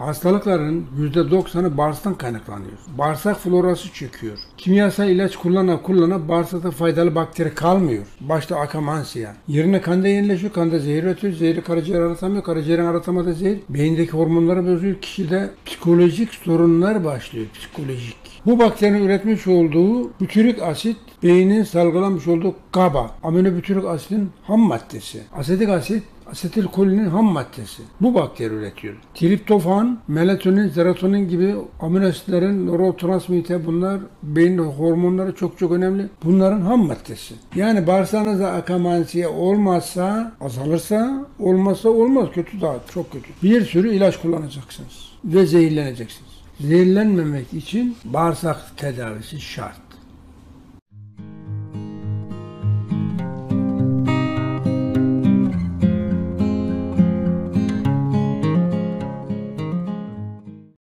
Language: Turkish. Hastalıkların %90'ı bağırsaktan kaynaklanıyor. Bağırsak florası çöküyor. Kimyasal ilaç kullana bağırsakta faydalı bakteri kalmıyor. Başta Akkermansia. Yerine kanda yenileşiyor, kanda zehir ötüyor, zehri karaciğer aratamıyor, karaciğerin aratamadığı zehir beyindeki hormonları bozuyor, kişide psikolojik sorunlar başlıyor, psikolojik. Bu bakterinin üretmiş olduğu butyrik asit, beynin salgılamış olduğu GABA, aminobutyrik asitin ham maddesi. Asetik asit, asetilkolinin ham maddesi. Bu bakteri üretiyor. Triptofan, melatonin, serotonin gibi amino asitlerin nörotransmitter, bunlar beyin hormonları çok önemli. Bunların ham maddesi. Yani bağırsağınızda Akkermansia olmazsa, azalırsa, olmazsa olmaz. Kötü, daha çok kötü. Bir sürü ilaç kullanacaksınız ve zehirleneceksiniz. Zehirlenmemek için bağırsak tedavisi şart.